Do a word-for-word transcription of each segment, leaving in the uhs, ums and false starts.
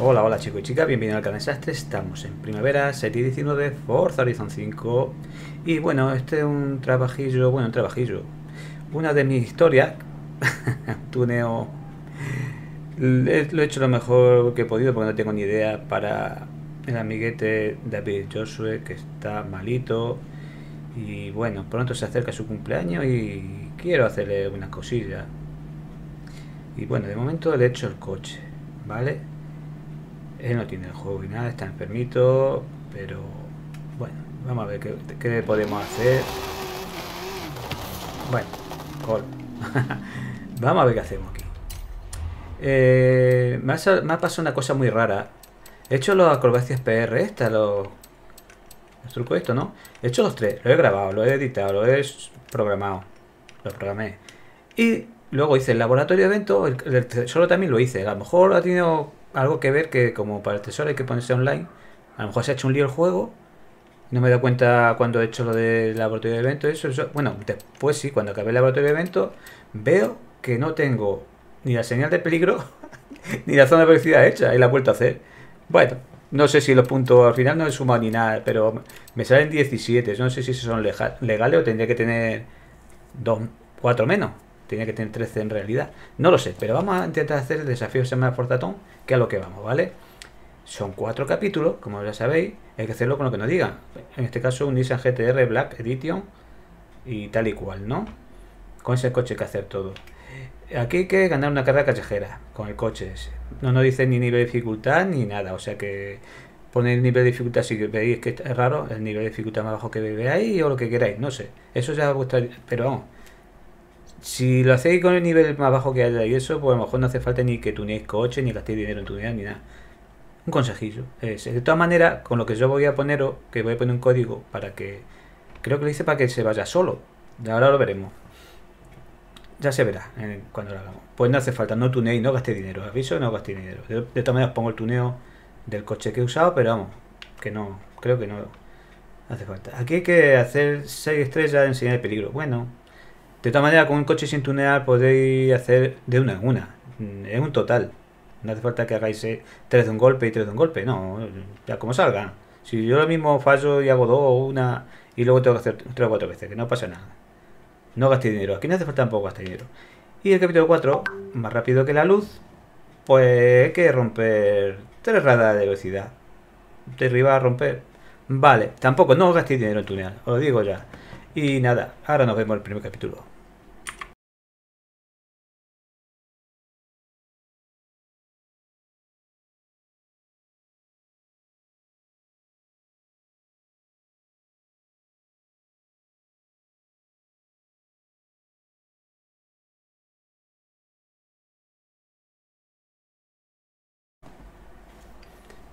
Hola, hola chicos y chicas, bienvenidos al canal Sastre. Estamos en primavera, serie diecinueve, Forza Horizon cinco. Y bueno, este es un trabajillo, bueno, un trabajillo. Una de mis historias, tuneo, lo he hecho lo mejor que he podido porque no tengo ni idea para el amiguete David Josué, que está malito. Y bueno, pronto se acerca su cumpleaños y quiero hacerle unas cosillas. Y bueno, de momento le he hecho el coche, ¿vale? Él no tiene el juego y nada, está enfermito, pero bueno, vamos a ver qué, qué podemos hacer. Bueno, gol. Vamos a ver qué hacemos aquí. Eh, me, ha, me ha pasado una cosa muy rara. He hecho los acrobacias P R, esta, los, los trucos estos, ¿no? He hecho los tres, lo he grabado, lo he editado, lo he programado, lo programé. Y luego hice el laboratorio de eventos, el, el tesoro también lo hice. A lo mejor ha tenido algo que ver que como para el tesoro hay que ponerse online. A lo mejor se ha hecho un lío el juego. No me he dado cuenta cuando he hecho lo del laboratorio de eventos. Eso, eso. Bueno, después sí, cuando acabé el laboratorio de eventos, veo que no tengo ni la señal de peligro ni la zona de velocidad hecha. Y la he vuelto a hacer. Bueno, no sé si los puntos al final no he sumado ni nada, pero me salen diecisiete. Yo no sé si esos son legales o tendría que tener dos, cuatro menos. Tenía que tener trece en realidad. No lo sé, pero vamos a intentar hacer el desafío semana Forzathon, que a lo que vamos, ¿vale? Son cuatro capítulos, como ya sabéis. Hay que hacerlo con lo que nos digan. En este caso, un Nissan G T R Black Edition y tal y cual, ¿no? Con ese coche hay que hacer todo. Aquí hay que ganar una carrera callejera con el coche ese. No nos dice ni nivel de dificultad ni nada. O sea que poner nivel de dificultad si veis que es raro. El nivel de dificultad más bajo que veáis o lo que queráis. No sé. Eso ya os gustaría. Pero vamos. Si lo hacéis con el nivel más bajo que haya y eso, pues a lo mejor no hace falta ni que tuneéis coche, ni gastéis dinero en tunear, ni nada. Un consejillo. Es, de todas maneras, con lo que yo voy a poneros, que voy a poner un código para que... Creo que lo hice para que se vaya solo. Ahora lo veremos. Ya se verá eh, cuando lo hagamos. Pues no hace falta, no tuneéis, no gastéis dinero. Aviso, no gastéis dinero. De, de todas maneras pongo el tuneo del coche que he usado, pero vamos, que no, creo que no hace falta. Aquí hay que hacer seis estrellas en señal de peligro. Bueno... De todas maneras, con un coche sin tunear podéis hacer de una en una. Es un total. No hace falta que hagáis tres de un golpe y tres de un golpe. No, ya como salga. Si yo lo mismo fallo y hago dos o una y luego tengo que hacer tres o cuatro veces, que no pasa nada. No gastéis dinero. Aquí no hace falta tampoco gastar dinero. Y el capítulo cuatro, más rápido que la luz, pues hay que romper tres radares de velocidad. Derribar, romper. Vale, tampoco, no gastéis dinero en tunear, os lo digo ya. Y nada, ahora nos vemos el primer capítulo.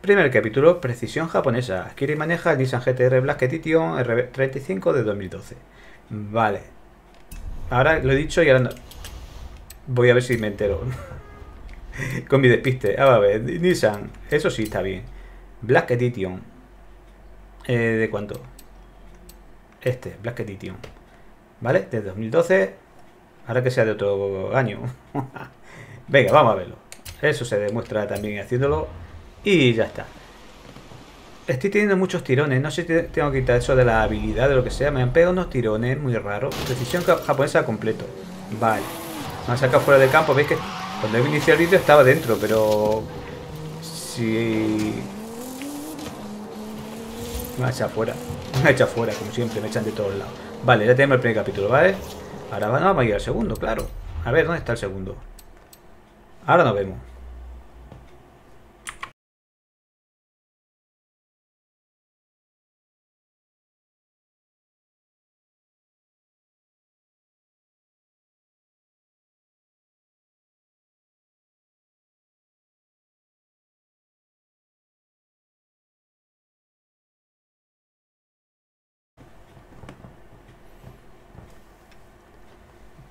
Primer capítulo, precisión japonesa. Adquiere y maneja el Nissan G T R Black Edition R treinta y cinco de dos mil doce. Vale. Ahora lo he dicho y ahora no. Voy a ver si me entero. Con mi despiste. Ah, a ver, Nissan. Eso sí está bien. Black Edition. Eh, ¿De cuánto? Este, Black Edition. ¿Vale? De dos mil doce. Ahora que sea de otro año. Venga, vamos a verlo. Eso se demuestra también haciéndolo. Y ya está. Estoy teniendo muchos tirones. No sé si tengo que quitar eso de la habilidad, de lo que sea. Me han pegado unos tirones muy raros. Precisión japonesa completo. Vale. Me han sacado fuera de campo. Veis que cuando he iniciado el vídeo estaba dentro, pero... Si... Me han echado fuera. Me han echado fuera, como siempre. Me echan de todos lados. Vale, ya tenemos el primer capítulo, ¿vale? Ahora vamos a ir al segundo, claro. A ver, ¿dónde está el segundo? Ahora nos vemos.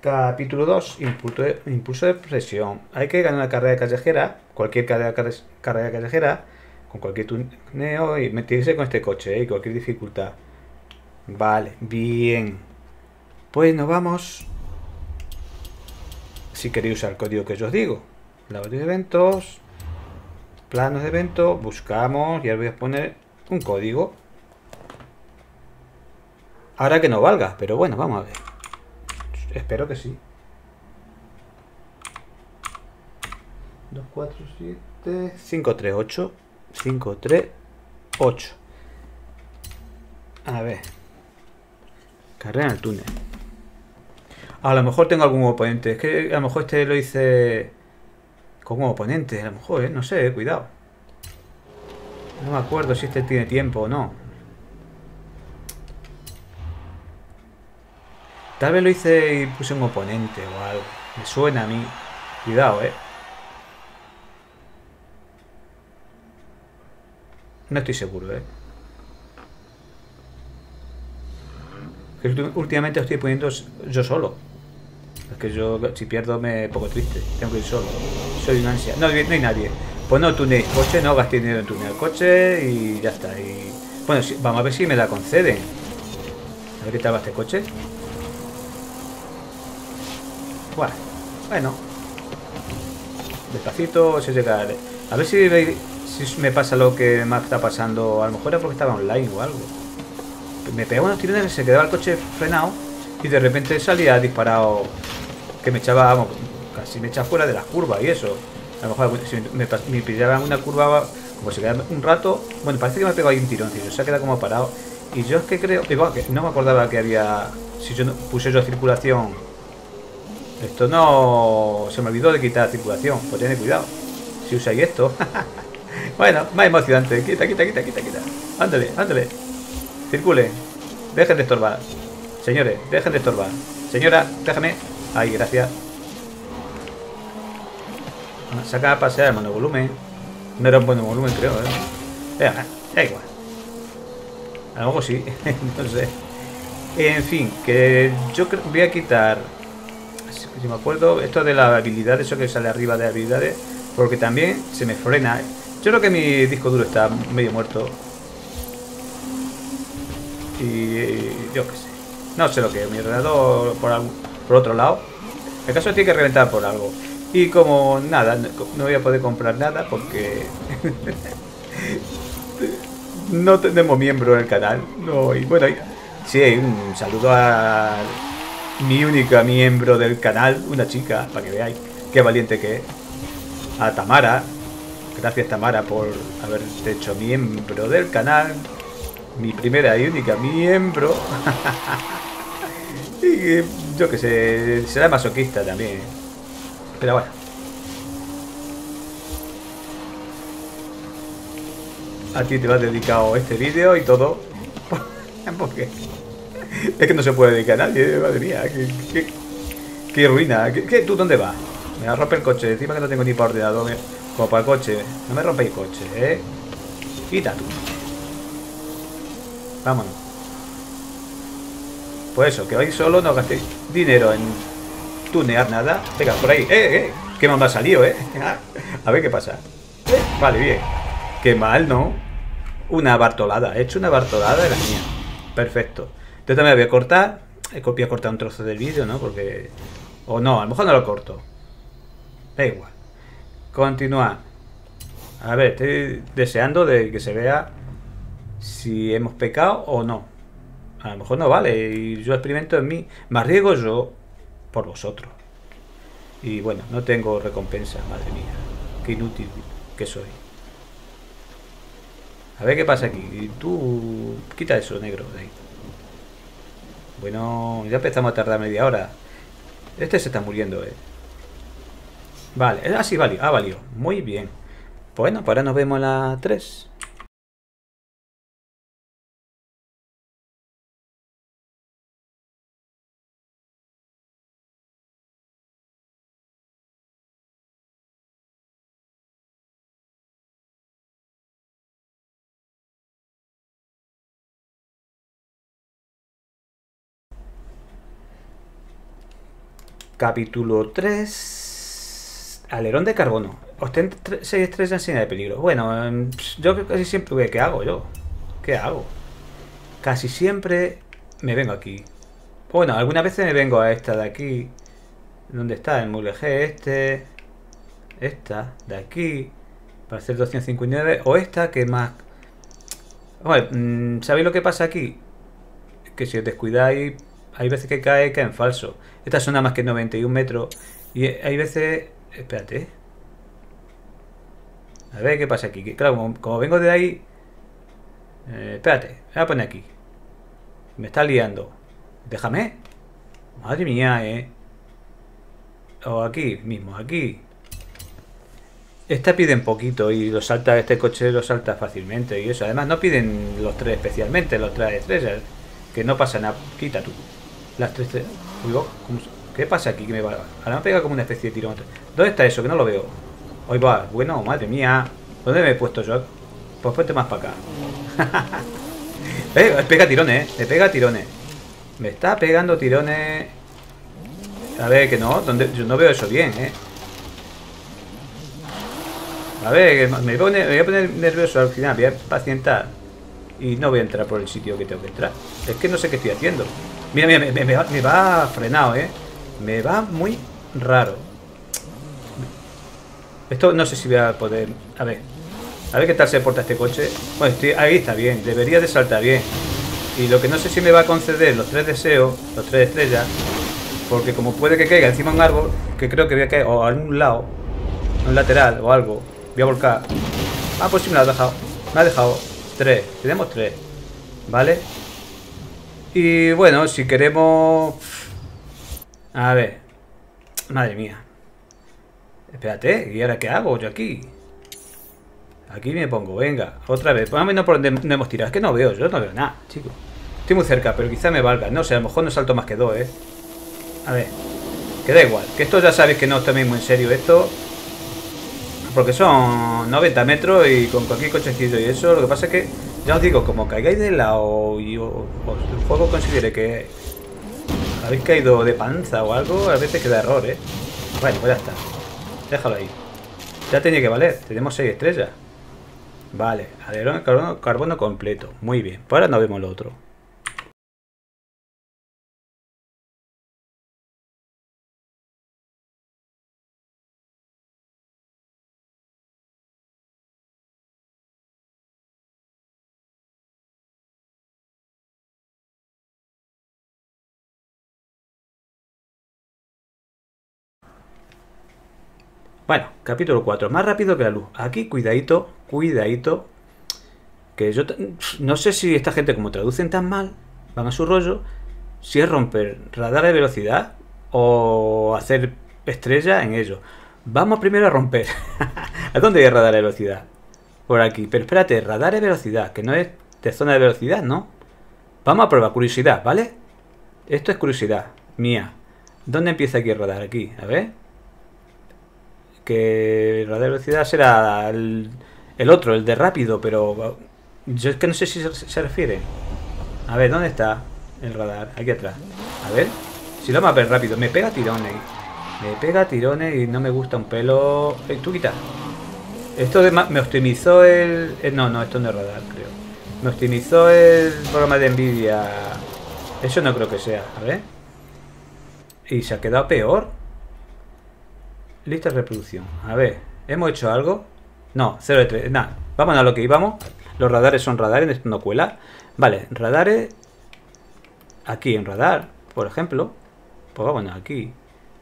Capítulo dos, impulso de, impulso de presión. Hay que ganar una carrera callejera, cualquier carrera, carrera callejera, con cualquier tuneo y meterse con este coche, ¿eh? Cualquier dificultad. Vale, bien. Pues nos vamos. Si queréis usar el código que yo os digo, laboratorio de eventos, planos de evento, buscamos y ahora voy a poner un código. Ahora que no valga, pero bueno, vamos a ver. Espero que sí. dos, cuatro, siete, cinco, tres, ocho, cinco, tres, ocho. A ver. Carrera en el túnel. A lo mejor tengo algún oponente. Es que a lo mejor este lo hice como oponente. A lo mejor, ¿eh? No sé, cuidado. No me acuerdo si este tiene tiempo o no. Tal vez lo hice y puse un oponente o algo. Me suena a mí. Cuidado, ¿eh? No estoy seguro, ¿eh? Que últimamente estoy poniendo yo solo. Es que yo, si pierdo, me pongo triste. Tengo que ir solo. Soy un ansia. No, no hay nadie. Pues no tuneéis coche, no gastéis dinero en tunear coche y ya está. Y... bueno, sí, vamos a ver si me la conceden. A ver qué tal va este coche. Buah. Bueno. Despacito se llega. A ver si veis. Si me pasa lo que más está pasando, a lo mejor era porque estaba online o algo. Me pegaba unos tirones, se quedaba el coche frenado y de repente salía disparado. Que me echaba, vamos, casi me echaba fuera de las curvas y eso. A lo mejor si me, me pillaban una curva, como se quedaba un rato. Bueno, parece que me ha pegado ahí un tirón, se ha quedado como parado. Y yo es que creo, igual que no me acordaba que había. Si yo no, puse yo circulación. Esto no. Se me olvidó de quitar circulación, pues tened cuidado. Si usáis esto. Bueno, más emocionante. Quita, quita, quita, quita, quita. Ándale, ándale. Circule. Dejen de estorbar. Señores, dejen de estorbar. Señora, déjame. Ay, gracias. Saca a pasear el monovolumen. No era un buen volumen, creo, ¿eh? Venga, da igual. A lo mejor sí. No sé. En fin, que yo voy a quitar... si me acuerdo, esto de la habilidad, eso que sale arriba de habilidades, porque también se me frena, ¿eh? Yo creo que mi disco duro está medio muerto. Y yo qué sé. No sé lo que es. Mi ordenador por, algún, por otro lado. El caso tiene que reventar por algo. Y como nada, no, no voy a poder comprar nada porque... no tenemos miembro en el canal. No, y bueno, y, sí, un saludo a mi única miembro del canal. Una chica, para que veáis qué valiente que es. A Tamara. Gracias, Tamara, por haberte hecho miembro del canal. Mi primera y única miembro. Y yo que sé, será masoquista también. Pero bueno. A ti te va dedicado este vídeo y todo. Porque es que no se puede dedicar a nadie, madre mía. Qué, qué, qué ruina. ¿Qué, qué, ¿Tú dónde vas? Me rompe el coche. Encima que no tengo ni para ordenador. Me... como para el coche. No me rompéis coche, ¿eh? Quita tú. Vámonos. Pues eso, que vais solo, no gastéis dinero en tunear nada. Venga, por ahí. ¡Eh, eh! ¡Qué mal me ha salido, eh! A ver qué pasa. Vale, bien. ¡Qué mal, no! Una bartolada. He hecho una bartolada de la mía. Perfecto. Yo también voy a cortar. Voy a cortar un trozo del vídeo, ¿no? Porque... o no, a lo mejor no lo corto. Da igual. Continuar. A ver, estoy deseando de que se vea si hemos pecado o no. A lo mejor no vale y yo experimento en mí. Me arriesgo yo por vosotros. Y bueno, no tengo recompensa, madre mía. Qué inútil que soy. A ver qué pasa aquí. Tú quita eso, negro, de ahí. Bueno, ya empezamos a tardar media hora. Este se está muriendo, eh. Vale, ah, sí, valió, ah, valió. Muy bien. Bueno, pues ahora nos vemos la tres. Capítulo tres. Alerón de carbono. Obtén seis estrellas en señal de peligro. Bueno, yo casi siempre... ¿Qué hago yo? ¿Qué hago? Casi siempre me vengo aquí. Bueno, algunas veces me vengo a esta de aquí. ¿Dónde está? En Mulegé, este. Esta de aquí. Para hacer doscientos cincuenta y nueve. O esta que más... Bueno, ¿sabéis lo que pasa aquí? Que si os descuidáis, hay veces que cae, cae en falso. Esta es una más que noventa y un metros. Y hay veces... Espérate. A ver qué pasa aquí. Que, claro, como, como vengo de ahí... Eh, espérate, me voy a poner aquí. Me está liando. Déjame. Madre mía, eh. O aquí mismo, aquí. Esta piden poquito y lo salta, este coche lo salta fácilmente y eso. Además no piden los tres especialmente, los tres estrellas. Que no pasa nada. Quita tú. Las tres... tres. Uy, ¿cómo se... ¿Qué pasa aquí? Que me va... Ahora me pega como una especie de tirón. ¿Dónde está eso? Que no lo veo. Hoy va. Bueno, madre mía. ¿Dónde me he puesto yo? Pues ponte más para acá. eh, pega tirones, eh. Me pega tirones. Me está pegando tirones. A ver, que no. ¿Dónde? Yo no veo eso bien, eh. A ver, me, pone, me voy a poner nervioso al final. Voy a pacientar. Y no voy a entrar por el sitio que tengo que entrar. Es que no sé qué estoy haciendo. Mira, mira, me, me, me, va, me va frenado, eh. Me va muy raro. Esto no sé si voy a poder... A ver. A ver qué tal se porta este coche. Bueno, estoy... ahí está bien. Debería de saltar bien. Y lo que no sé si me va a conceder los tres deseos, los tres estrellas. Porque como puede que caiga encima de un árbol, que creo que voy a caer o a algún lado, a un lateral o algo. Voy a volcar. Ah, pues sí me lo ha dejado. Me ha dejado tres. Tenemos tres. ¿Vale? Y bueno, si queremos... A ver. Madre mía. Espérate, ¿y ahora qué hago yo aquí? Aquí me pongo, venga, otra vez. Pues a mí no, por donde no hemos tirado, es que no veo, yo no veo nada, chicos. Estoy muy cerca, pero quizá me valga. No sé, a lo mejor no salto más que dos, eh. A ver, que da igual. Que esto ya sabéis que no está mismo en serio esto. Porque son noventa metros y con cualquier cochecito y eso. Lo que pasa es que, ya os digo, como caigáis de lado y os, el juego considere que habéis caído de panza o algo, a veces queda error, eh. Bueno, pues ya está. Déjalo ahí. Ya tenía que valer. Tenemos seis estrellas. Vale. Alerón, carbono, carbono completo. Muy bien. Pues ahora nos vemos lo otro. Bueno, capítulo cuatro, más rápido que la luz. Aquí, cuidadito, cuidadito. Que yo no sé si esta gente, como traducen tan mal, van a su rollo. Si es romper radar de velocidad o hacer estrella en ello. Vamos primero a romper. ¿A dónde hay radar de velocidad? Por aquí, pero espérate, radar de velocidad, que no es de zona de velocidad, ¿no? Vamos a probar, curiosidad, ¿vale? Esto es curiosidad mía. ¿Dónde empieza aquí el radar? Aquí, a ver. Que la de velocidad será el, el otro, el de rápido, pero yo es que no sé si se, se refiere. A ver, ¿dónde está el radar? Aquí atrás. A ver, si lo vamos a ver rápido. Me pega tirones. Me pega tirones y no me gusta un pelo. Hey, tú quita. Esto de, me optimizó el, el... No, no, esto no es radar, creo. Me optimizó el programa de Nvidia. Eso no creo que sea. A ver. Y se ha quedado peor. Lista de reproducción. A ver, ¿hemos hecho algo? No, cero de tres. Nada, vámonos a lo que íbamos. Los radares son radares, esto no cuela. Vale, radares. Aquí en radar, por ejemplo. Pues vámonos aquí.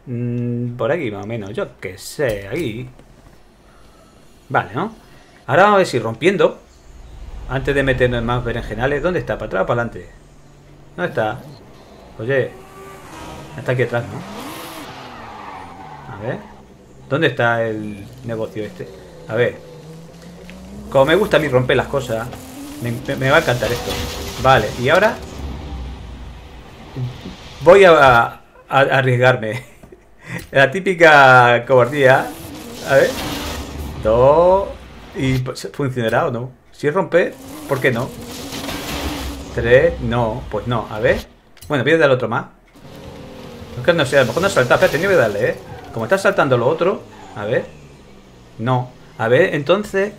Mm, por aquí más o menos, yo que sé, ahí. Vale, ¿no? Ahora vamos a ver si rompiendo. Antes de meternos en más berenjenales. ¿Dónde está? ¿Para atrás o para adelante? ¿Dónde está? Oye. Está aquí atrás, ¿no? A ver. ¿Dónde está el negocio este? A ver. Como me gusta a mí romper las cosas, me, me, me va a encantar esto. Vale, y ahora voy a, a, a arriesgarme. La típica cobardía. A ver. Dos. ¿Y funcionará o no? Si rompe, ¿por qué no? Tres. No, pues no. A ver. Bueno, voy a darle otro más. Es que no sé, a lo mejor no salta. Pero tenía que darle, ¿eh? Como está saltando lo otro. A ver. No. A ver, entonces.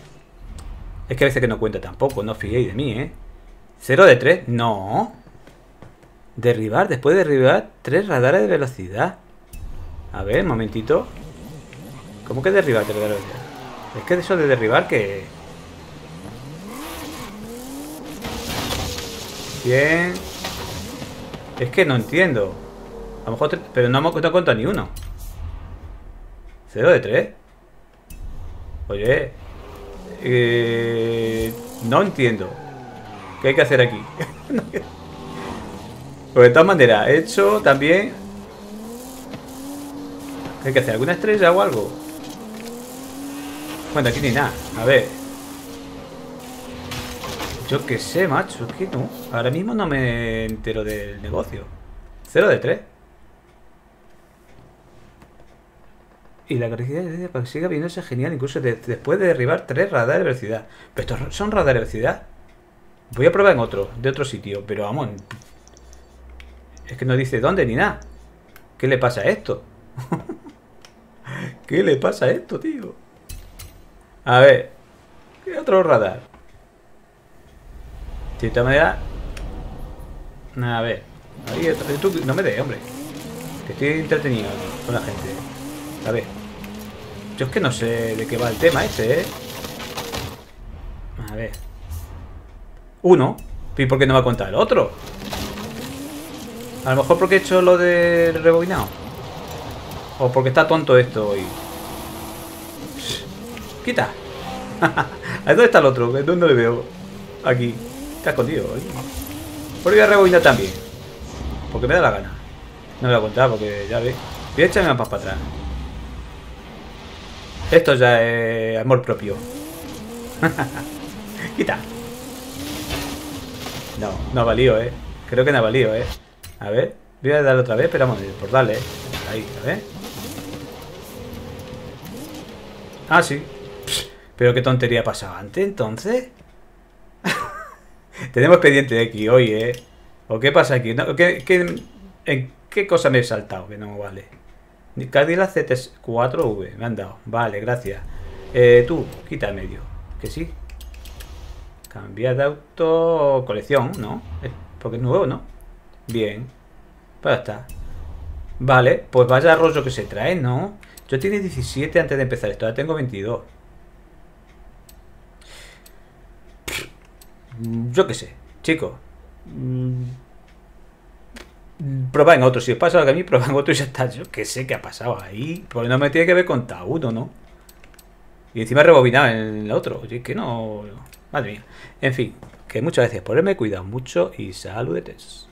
Es que a veces que no cuenta tampoco. No os fiéis de mí, ¿eh? ¿cero de tres? No. derribar, después de derribar tres radares de velocidad. A ver, un momentito. ¿Cómo que derribar tres radares de velocidad? Es que eso de derribar que... Bien. Es que no entiendo. A lo mejor... Te... Pero no hemos no contado ni uno. ¿cero de tres? Oye... Eh... No entiendo. ¿Qué hay que hacer aquí? Pues de todas maneras, he hecho también... ¿Qué hay que hacer? ¿Alguna estrella o algo? Bueno, aquí ni nada. A ver... Yo qué sé, macho, es que no. Ahora mismo no me entero del negocio. cero de tres. Y la característica de para que siga viéndose genial, incluso de, después de derribar tres radares de velocidad. Pero estos son radares de velocidad. Voy a probar en otro, de otro sitio, pero vamos. Es que no dice dónde ni nada. ¿Qué le pasa a esto? ¿Qué le pasa a esto, tío? A ver. ¿Qué otro radar? De esta manera. A ver. Ahí está. Tú, no me dé, hombre. Que estoy entretenido con la gente. A ver. Yo es que no sé de qué va el tema este, ¿eh? A ver. Uno. ¿Y por qué no va a contar el otro? A lo mejor porque he hecho lo del rebobinado. O porque está tonto esto hoy. Shh. Quita. ¿Dónde está el otro? ¿Dónde le veo? Aquí. Está escondido, ¿eh? Por ahí voy a rebobinar también. Porque me da la gana. No me voy a contar porque ya ves. Voy a echarme más para atrás. Esto ya es amor propio. Quita. No, no ha valido, eh. Creo que no ha valido, eh. A ver, voy a darle otra vez, pero vamos, por darle, eh. Ahí, a ver. Ah, sí. Psh, pero qué tontería pasaba antes, entonces. Tenemos pendiente de aquí hoy, ¿eh? ¿O qué pasa aquí? No, ¿qué, qué, ¿En qué cosa me he saltado? Que no vale. Cadillac C T cuatro V. Me han dado. Vale, gracias. Eh, tú, quita el medio. Que sí. Cambiar de auto. Colección, ¿no? Porque es nuevo, ¿no? Bien. Pues ya está. Vale, pues vaya rollo que se trae, ¿no? Yo tenía diecisiete antes de empezar esto. Ahora tengo veintidós. Yo qué sé, chicos. Probad en otro. Si os pasa algo a mí, probad en otro y ya está. Yo qué sé qué ha pasado ahí. Porque no me tiene que haber contado uno, ¿no? Y encima he rebobinado en el otro. Oye, que no... Madre mía. En fin, que muchas gracias por verme. Cuidado mucho y saludetes.